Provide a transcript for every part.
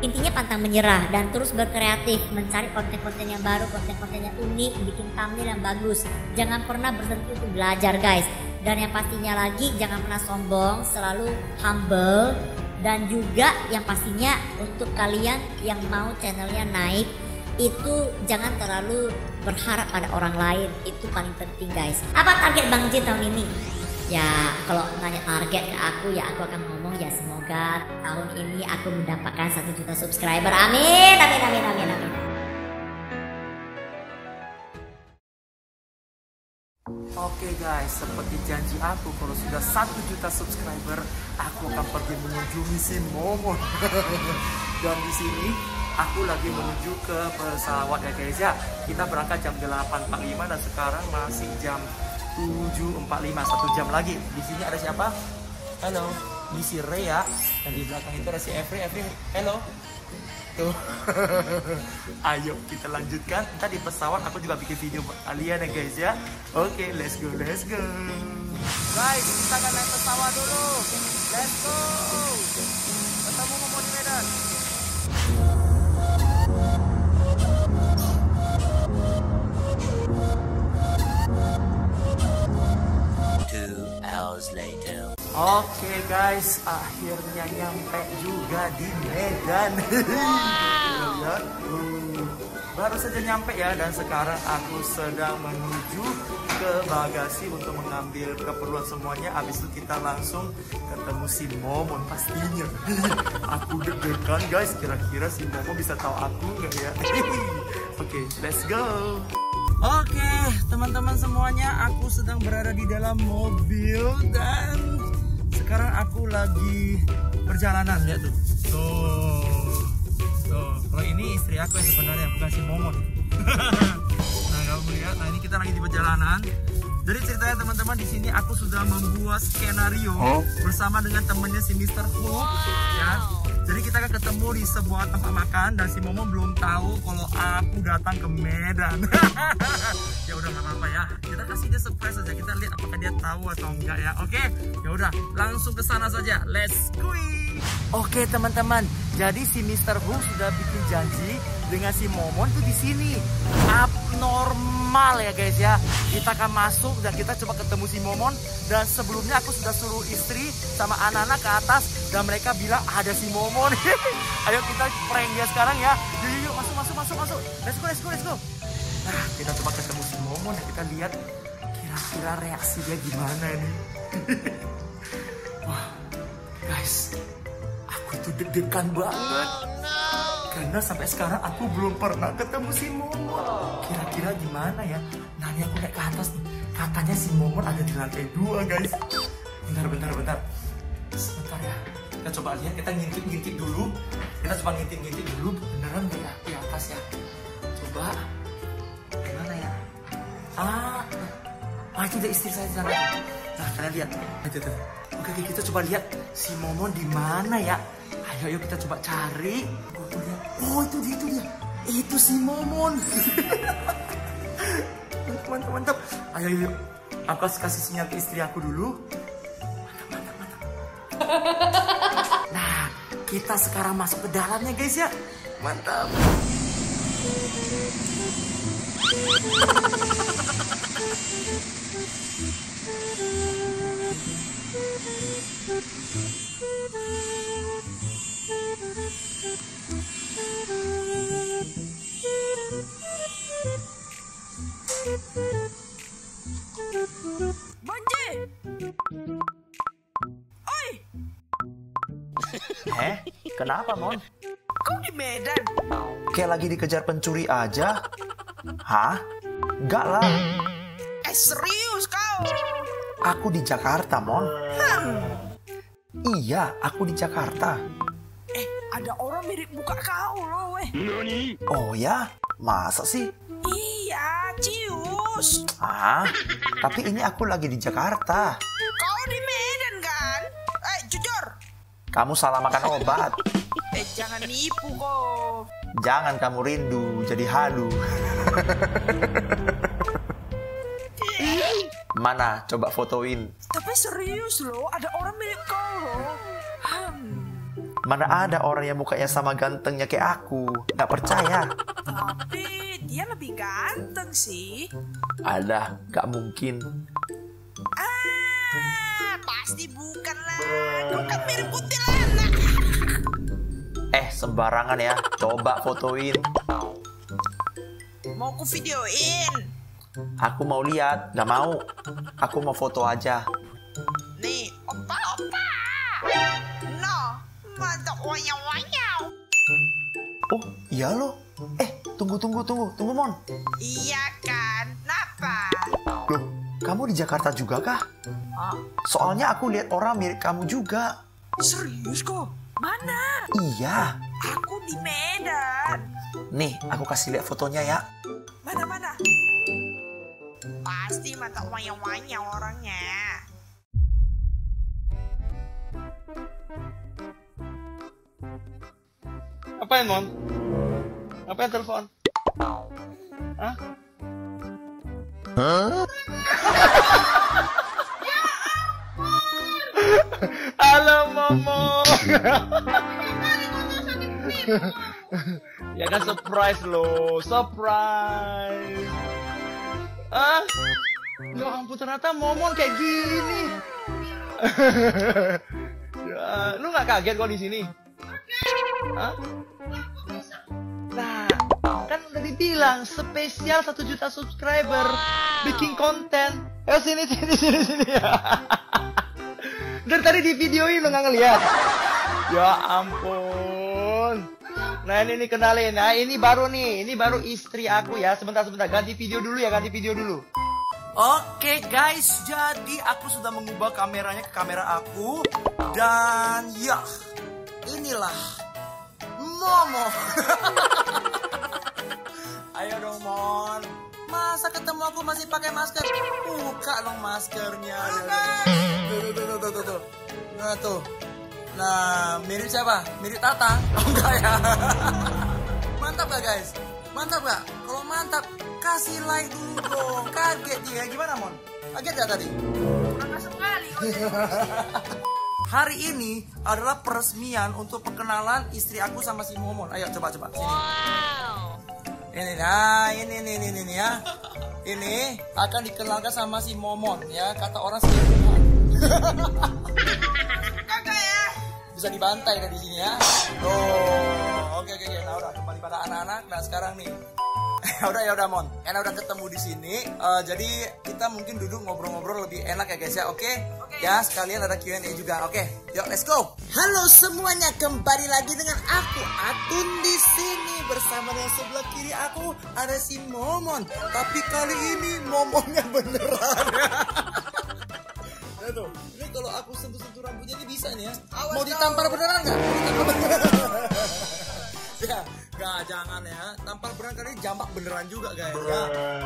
Intinya pantang menyerah dan terus berkreatif, mencari konten-konten yang baru, konten-konten yang unik, bikin thumbnail yang bagus. Jangan pernah berhenti untuk belajar, guys. Dan yang pastinya lagi, jangan pernah sombong, selalu humble. Dan juga yang pastinya untuk kalian yang mau channelnya naik, itu jangan terlalu berharap pada orang lain. Itu paling penting, guys. Apa target Bang J tahun ini? Ya, kalau nanya target ke aku, ya aku akan ngomong ya semoga tahun ini aku mendapatkan 1 juta subscriber. Amin, amin, amin, amin, amin. Oke guys, seperti janji aku, kalau sudah 1 juta subscriber, aku akan pergi mengunjungi si Momon. Dan di sini aku lagi menuju ke pesawat ya guys ya. Kita berangkat jam 8.45 dan sekarang masih jam 7.45, 1 jam lagi. Di sini ada siapa? Halo, di si Rea, dan di belakang itu ada si Every. Halo. Ayo kita lanjutkan. Ntar di pesawat aku juga bikin video buat kalian ya guys ya. Oke, let's go, let's go. Guys, kita akan naik pesawat dulu. Let's go. Ketemu Momon di Medan. Oke guys, akhirnya nyampe juga di Medan. Wow. Baru saja nyampe ya, dan sekarang aku sedang menuju ke bagasi untuk mengambil keperluan semuanya. Abis itu kita langsung ketemu si Momon pastinya. Aku deg-degan guys, kira-kira si Momon bisa tahu aku nggak ya? Oke, let's go. Oke teman-teman semuanya, aku sedang berada di dalam mobil dan sekarang aku lagi perjalanan. Lihat tuh. Tuh. Kalau ini istri aku yang sebenarnya, bukan si Momon. Nah, kamu lihat. Nah, ini kita lagi di perjalanan. Jadi ceritanya teman-teman, di sini aku sudah membuat skenario bersama dengan temennya si Mister K. Wow. Ya. Jadi kita akan ketemu di sebuah tempat makan dan si Momon belum tahu kalau aku datang ke Medan. Ya udah nggak apa-apa ya, kita kasih dia surprise saja, kita lihat apakah dia tahu atau enggak ya. Oke, ya udah langsung ke sana saja, let's go. Oke teman-teman, jadi si Mister K sudah bikin janji dengan si Momon tuh di sini. Abnormal ya guys ya, kita akan masuk dan kita coba ketemu si Momon. Dan sebelumnya aku sudah suruh istri sama anak-anak ke atas dan mereka bilang ada si Momon. Ayo kita prank dia sekarang ya. Yuk masuk, let's go. Nah, kita coba ketemu si Momon dan kita lihat kira-kira reaksi dia gimana ini. Wah, guys, aku tuh deg-degan banget. Karena sampai sekarang aku belum pernah ketemu si Momon. Kira-kira gimana ya? Nanti aku naik ke atas, katanya si Momon ada di lantai 2, guys. Bentar. Sebentar ya. Kita coba lihat, kita ngintip-ngintip dulu. Beneran nggak ya di atas ya? Coba. Gimana ya? Itu dia istri saya di sana. Nah, kalian lihat. Itu. Oke, kita coba lihat si Momon di mana ya? Ayo kita coba cari. Oh, itu dia. Itu si Momon. Mantap. Ayo. Aku kasih sinyal ke istri aku dulu. Mantap. Nah, kita sekarang masuk ke dalamnya guys ya. Mantap. Kenapa Mon? Kau di Medan? Kayak lagi dikejar pencuri aja. Hah? Enggak lah. Serius kau? Aku di Jakarta Mon. Iya, aku di Jakarta. Ada orang mirip muka kau loh. Oh ya? Masa sih? Iya, cius. Tapi ini aku lagi di Jakarta. Kau di Medan kan? Jujur. Kamu salah makan obat. Jangan nipu kok. Jangan kamu rindu jadi halu. Mana coba fotoin. Tapi serius loh, ada orang mirip kau loh. Mana ada orang yang mukanya sama gantengnya kayak aku. Nggak percaya. Tapi dia lebih ganteng sih. Alah, nggak mungkin. Ah, pasti bukan lah. Kau kan mirip kuntilanak. Sembarangan ya. Coba fotoin. Mau ku videoin. Aku mau lihat. Nggak mau. Aku mau foto aja. Nih, opa-opa. No, mantap wanyang-wanyang. Oh, iya loh. Tunggu, Mon. Iya kan, kenapa? Loh, kamu di Jakarta juga kah? Soalnya aku lihat orang mirip kamu juga. Serius kok? Mana? Iya. Aku di Medan. Nih, aku kasih lihat fotonya ya. Mana? Pasti mantap wanyang-wanyang orangnya. Apain, Mon? Apain telepon? Hah? Halo, Momon. Ya kan surprise lo, surprise. Ah? Ya ampun, ternyata Momon kayak gini. Ya, lu nggak kaget kok di sini? Hah? Nah, kan udah dibilang spesial 1 juta subscriber, bikin konten. Ayo sini. Dari tadi di videoin lo nggak ngeliat? Ya ampun. Nah ini kenalin, nah ini baru istri aku ya. Sebentar, ganti video dulu. Oke guys, jadi aku sudah mengubah kameranya ke kamera aku. Dan ya, inilah Momon. Ayo dong Mon. Masa ketemu aku masih pakai masker? Buka dong maskernya. Tuh. Nah tuh. Nah, mirip siapa? Mirip Tatang? Oh enggak ya. Mantap gak guys? Mantap gak? Kalau mantap, kasih like dulu dong. Kaget dia. Gimana Mon? Kaget gak tadi? Enggak sekali. Hari ini adalah peresmian untuk perkenalan istri aku sama si Momon. Ayo coba sini. Wow. Ini ya. Ini akan dikenalkan sama si Momon ya. Kata orang sih. Kakak ya. Bisa dibantai dari sini ya. Oh. Oke. Nah udah kembali pada anak-anak. Nah sekarang nih. Ya udah Mon. Enak udah ketemu di sini. Jadi kita mungkin duduk ngobrol-ngobrol lebih enak ya guys ya. Oke. Ya sekalian ada Q&A juga. Oke. Yuk let's go. Halo semuanya, kembali lagi dengan aku Atun di sini bersama dengan sebelah kiri aku ada si Momon. Tapi kali ini Momonnya beneran. Aduh, ini kalau aku sentuh-sentuh rambutnya ini bisa nih ya. Mau ditampar beneran nggak? Ya, gak, jangan ya. Tampar beneran kali ini jambak beneran juga guys ya.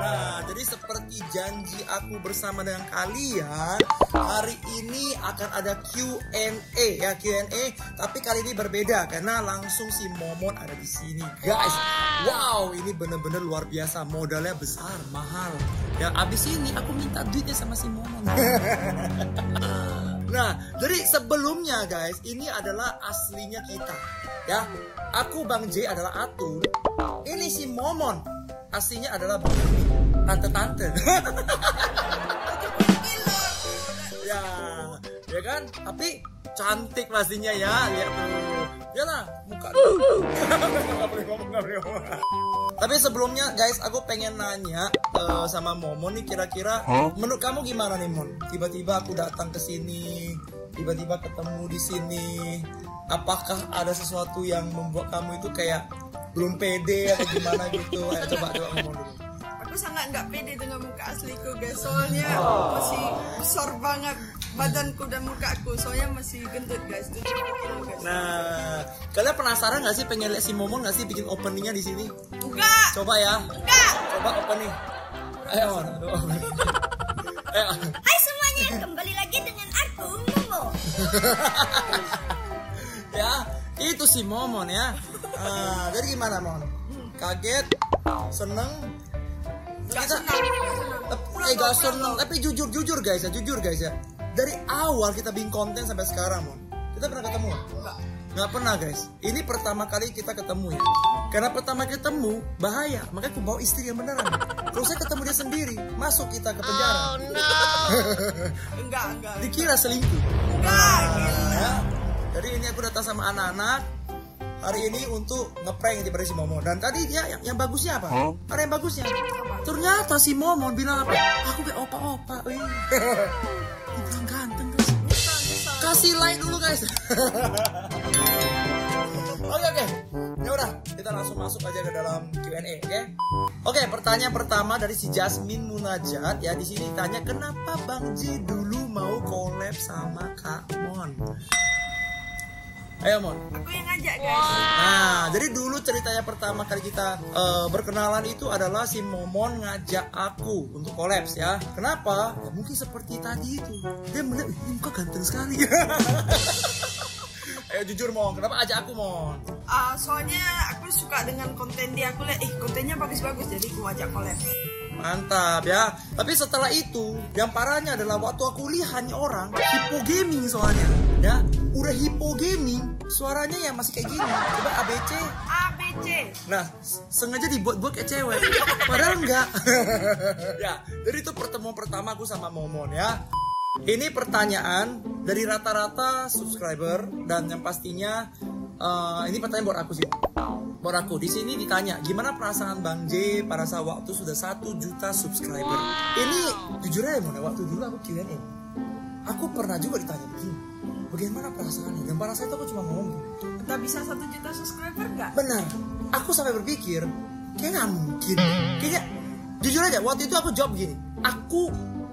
Nah, jadi seperti janji aku bersama dengan kalian, hari ini akan ada Q&A ya, Q&A. Tapi kali ini berbeda karena langsung si Momon ada di sini guys. Wow, ini bener-bener luar biasa. Modalnya besar, mahal. Ya, abis ini aku minta duitnya sama si Momon. Nah, jadi sebelumnya guys, ini adalah aslinya kita. Ya, aku Bang J adalah Atun. Ini si Momon, aslinya adalah tante-tante. ya kan? Tapi cantik pastinya ya, lihat tuh. Yalah, muka. Tapi sebelumnya guys, aku pengen nanya sama Momon nih, kira-kira menurut kamu gimana nih Mon? Tiba-tiba aku datang ke sini, tiba-tiba ketemu di sini. Apakah ada sesuatu yang membuat kamu itu kayak belum pede atau gimana gitu? Ayo coba Momon dulu. Aku sangat nggak pede dengan muka asliku guys, soalnya masih besar banget badanku dan mukaku, soalnya masih gendut guys. Nah, kalian penasaran nggak sih, pengen lihat si Momon nggak sih bikin openingnya di sini? Enggak. Coba ya. Enggak. Coba opening. Ayo. Hai semuanya, kembali lagi dengan aku Momon. Ya, itu si Momon ya. Jadi gimana Mon? Kaget? Seneng? Gak seneng. Tapi jujur guys ya. Dari awal kita bikin konten sampai sekarang Mon, kita pernah ketemu? Enggak. Nggak pernah guys, ini pertama kali kita ketemu ya. Karena pertama ketemu bahaya, makanya aku bawa istri yang beneran. Kalau saya ketemu dia sendiri, masuk kita ke penjara. Oh no. Enggak. Dikira selingkuh. Enggak, gila. Jadi ini aku datang sama anak-anak hari ini untuk ngeprank daripada si Momon. Dan tadi dia yang bagusnya apa? Huh? Ada yang bagusnya. Ternyata si Momon bilang apa? Aku kayak opa-opa. Kurang ganteng guys. Kasih like dulu guys. Oke. Ya udah, kita langsung masuk aja ke dalam Q&A, oke? Oke, pertanyaan pertama dari si Jasmine Munajat ya. Di sini tanya kenapa Bang J dulu mau collab sama Kak Mon? Ayo Mon. Aku yang ngajak guys. Wow. Nah, jadi dulu ceritanya pertama kali kita berkenalan itu adalah si Momon ngajak aku untuk kolaps ya. Kenapa? Ya, mungkin seperti tadi itu. Dia melihat, ini kok ganteng sekali. Ayo jujur Mon, kenapa ajak aku Mon? Soalnya aku suka dengan konten dia. Aku lihat, kontennya bagus-bagus, jadi aku ajak kolaps. Mantap ya. Tapi setelah itu, yang parahnya adalah waktu aku lihat nih orang hipo gaming soalnya. Ya, udah hipo gaming, suaranya ya masih kayak gini. Coba ABC. Nah, sengaja dibuat-buat kayak cewek. Padahal enggak. Ya, jadi itu pertemuan pertama aku sama Momon ya. Ini pertanyaan dari rata-rata subscriber dan yang pastinya ini pertanyaan buat aku sih. Di sini ditanya gimana perasaan Bang J pada saat waktu sudah 1 juta subscriber. Wow. Ini jujur aja Mon, waktu dulu aku Q&A. Aku pernah juga ditanya begini. Bagaimana perasaannya? Dan pada saat itu aku cuma ngomong, "Enggak bisa 1 juta subscriber enggak?" Benar. Aku sampai berpikir, kayak nggak mungkin. Kayaknya jujur aja waktu itu aku jawab begini. Aku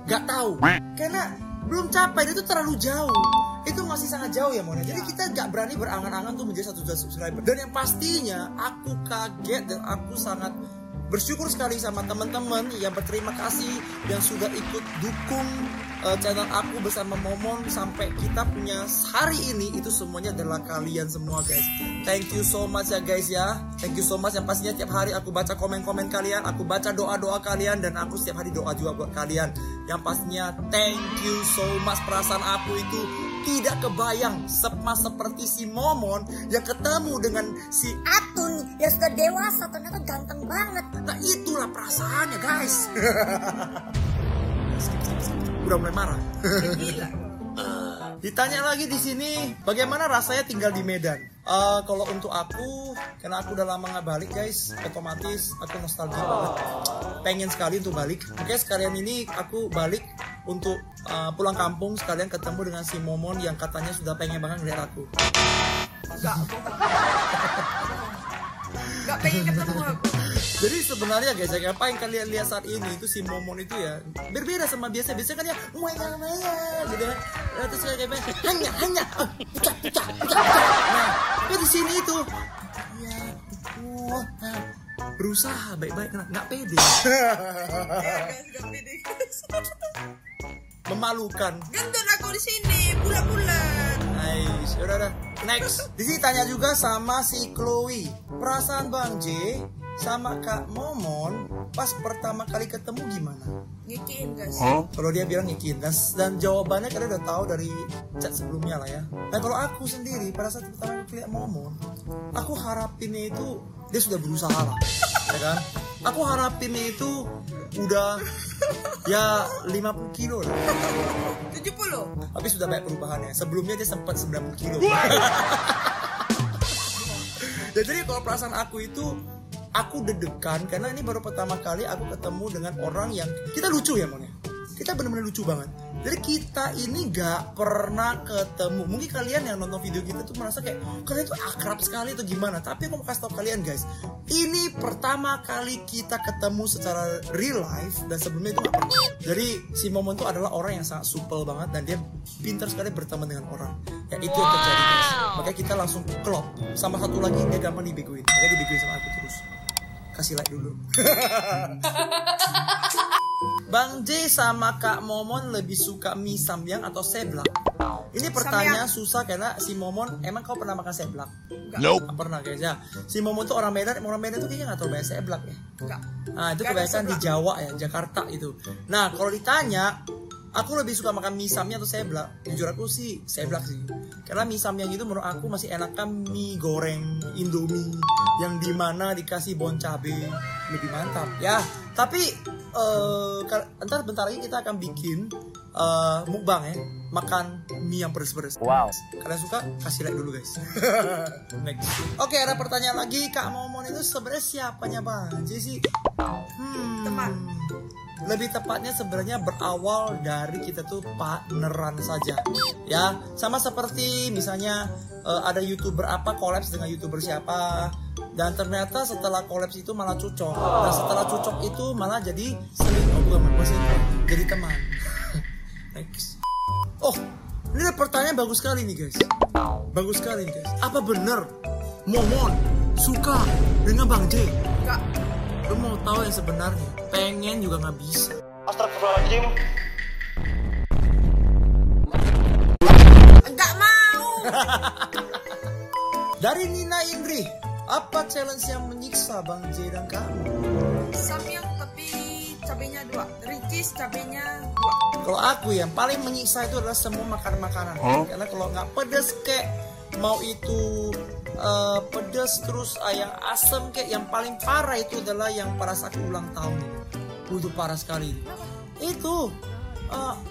nggak tahu. Karena belum capai, itu terlalu jauh. Itu masih sangat jauh ya Mona. Jadi kita gak berani berangan-angan untuk menjadi 1 juta subscriber. Dan yang pastinya aku kaget dan aku sangat bersyukur sekali sama teman-teman yang berterima kasih yang sudah ikut dukung channel aku bersama Momon sampai kita punya hari ini. Itu semuanya adalah kalian semua guys. Thank you so much ya guys ya. Thank you so much yang pastinya tiap hari aku baca komen-komen kalian, aku baca doa-doa kalian, dan aku setiap hari doa juga buat kalian. Yang pastinya thank you so much. Perasaan aku itu tidak kebayang sama seperti si Momon yang ketemu dengan si Atun yang sudah dewasa, ternyata ganteng banget. Nah itulah perasaannya guys. Udah mulai marah. Ditanya lagi di sini bagaimana rasanya tinggal di Medan. Kalau untuk aku, karena aku udah lama nggak balik guys, otomatis aku nostalgia banget. Pengen sekali untuk balik. Oke, sekalian ini aku balik untuk pulang kampung sekalian ketemu dengan si Momon yang katanya sudah pengen banget ngeliat aku. Gak pengen ketemu aku. Jadi sebenarnya guys, apa yang kalian lihat saat ini itu si Momon itu ya berbeda sama biasa kan ya, jadi terus kayak hanya nah di sini itu ya berusaha baik-baik nggak pede. Memalukan. Gendut aku di sini, bulan-bulan. Nice, udah. Next, di sini tanya juga sama si Chloe. Perasaan Bang J sama Kak Momon pas pertama kali ketemu gimana? Nyikin guys. Kalau dia bilang nyikin, dan jawabannya kalian udah tahu dari chat sebelumnya lah ya. Nah kalau aku sendiri pada saat pertama kali lihat Momon, aku harapinnya itu dia sudah berusaha lah, ya kan? Aku harapinnya itu udah ya 50 kilo lah. 70. Tapi sudah banyak perubahannya. Sebelumnya dia sempat 90 kilo. Ya, jadi kalau perasaan aku itu aku deg-degan karena ini baru pertama kali aku ketemu dengan orang yang kita lucu ya Monya. Kita benar-benar lucu banget. Jadi kita ini gak pernah ketemu. Mungkin kalian yang nonton video kita tuh merasa kayak kalian tuh akrab sekali atau gimana. Tapi aku mau kasih tau kalian guys, ini pertama kali kita ketemu secara real life. Dan sebelumnya itu gak pernah. Jadi si Momon tuh adalah orang yang sangat supel banget. Dan dia pintar sekali berteman dengan orang. Ya itu yang terjadi guys. Makanya kita langsung klop. Sama satu lagi dia gampang dibegoin. Makanya dibegoin sama aku terus. Kasih like dulu. Bang J sama Kak Momon lebih suka mie samyang atau seblak? Ini pertanyaan susah karena si Momon, emang kau pernah makan seblak? Nope. Gak pernah guys ya. Si Momon tuh orang Medan tuh kayaknya nggak tahu bahasa seblak ya. Nah itu kebiasaan di Jawa ya, Jakarta itu. Nah kalau ditanya Aku lebih suka makan mie samnya atau seblak. Jujur aku sih seblak sih. Karena mie samnya gitu menurut aku masih enakan mie goreng Indomie yang dimana dikasih bon cabe, lebih mantap. Ya, tapi ntar bentar lagi kita akan bikin mukbang ya, makan mie yang pedes-pedes. Wow. Kalian suka? Kasih like dulu guys. Next. Oke, ada pertanyaan lagi. Kak Momon itu sebenarnya siapanya Bang J sih? Teman. Lebih tepatnya sebenarnya berawal dari kita tuh partneran saja ya, sama seperti misalnya ada youtuber apa kolaps dengan youtuber siapa, dan ternyata setelah kolaps itu malah cocok, dan setelah cocok itu malah jadi jadi teman. Next. Oh, ini pertanyaan bagus sekali nih guys, bagus sekali nih guys. Apa bener Momon suka dengan Bang J? Kak, lu mau tahu yang sebenarnya? Pengen juga nggak bisa. Astagfirullahaladzim. Enggak mau. Dari Nina Indri, apa challenge yang menyiksa Bang J dan kamu? Samyang tapi cabenya 2, ricis cabenya 2. Kalau aku yang paling menyiksa itu adalah semua makanan-makanan. Karena kalau nggak pedes kek, mau itu pedas terus yang asam kayak, yang paling parah itu adalah yang pas aku ulang tahun. Itu parah sekali. Itu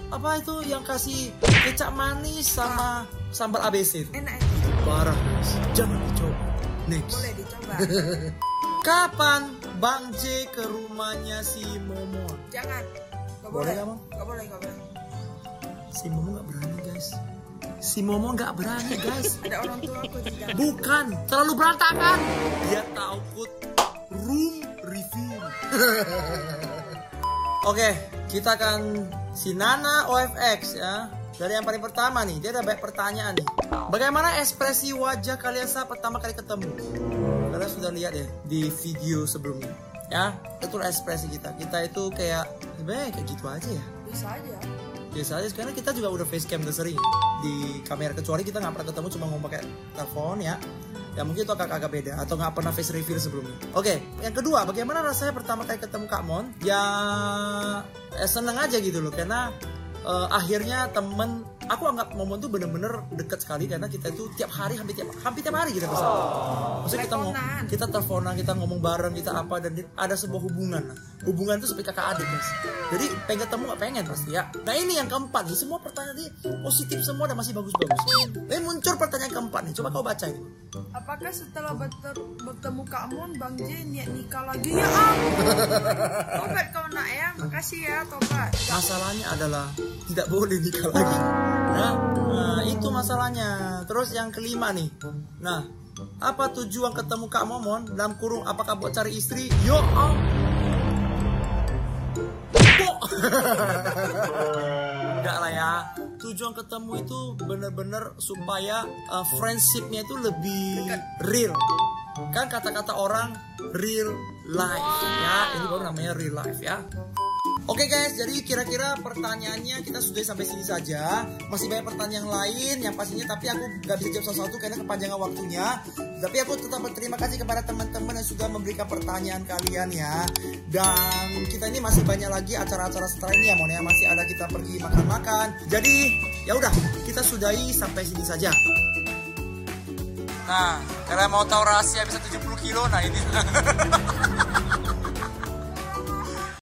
apa itu yang kasih kecap manis sama sambal ABC itu. Enak itu. Parah guys. Jangan dicoba. Next. Boleh dicoba. Kapan Bang J ke rumahnya si Momo? Jangan. Gak boleh. Gak boleh. Si Momo gak berani guys. Si Momo nggak berani guys. Ada orang tua aku di dalam. Bukan, terlalu berantakan. Dia takut room review. Oke, kita akan si Nana OFX ya. Dari yang paling pertama nih, dia ada banyak pertanyaan nih. Bagaimana ekspresi wajah kalian saat pertama kali ketemu? Kalian sudah lihat ya di video sebelumnya. Ya, itu ekspresi kita. Kita itu kayak gitu aja ya. Bisa aja. Biasa aja, karena kita juga udah facecam udah sering di kamera, kecuali kita nggak pernah ketemu, cuma ngomong pakai telepon ya. Ya mungkin itu agak-agak beda, atau nggak pernah face reveal sebelumnya. Oke, yang kedua, bagaimana rasanya pertama kali ketemu Kak Mon? Ya seneng aja gitu loh, karena akhirnya temen, aku anggap Momon tuh bener-bener deket sekali, karena kita itu tiap hari, hampir tiap hari kita kesana. Maksudnya kita teleponan, kita ngomong bareng, kita apa, dan ada sebuah hubungan. Hubungan itu seperti kakak adik guys. Jadi pengen ketemu nggak pengen pasti ya. Nah ini yang keempat nih, semua pertanyaan ini positif semua dan masih bagus-bagus. Ini muncul pertanyaan keempat nih, coba kau baca ini. Apakah setelah bertemu Kak Mon, Bang J niat nikah lagi? Ya ampun. Tobat kau nak ya, makasih ya tobat. Masalahnya adalah tidak boleh nikah lagi. Nah, itu masalahnya. Terus yang kelima nih. Nah, apa tujuan ketemu Kak Momon dalam kurung apakah buat cari istri? Yo, enggak lah ya. Tujuan ketemu itu bener-bener supaya friendship-nya itu lebih real. Kan kata-kata orang real life ya. Ini baru namanya real life ya. Oke guys, jadi kira-kira pertanyaannya kita sudah sampai sini saja. Masih banyak pertanyaan lain yang pastinya, tapi aku gak bisa jawab satu-satu karena kepanjangan waktunya. Tapi aku tetap berterima kasih kepada teman-teman yang sudah memberikan pertanyaan kalian ya. Dan kita ini masih banyak lagi acara-acara setelah ini ya Mon ya. Masih ada kita pergi makan-makan. Jadi ya udah, kita sudahi sampai sini saja. Nah, kalian mau tahu rahasia bisa 70 kilo? Nah ini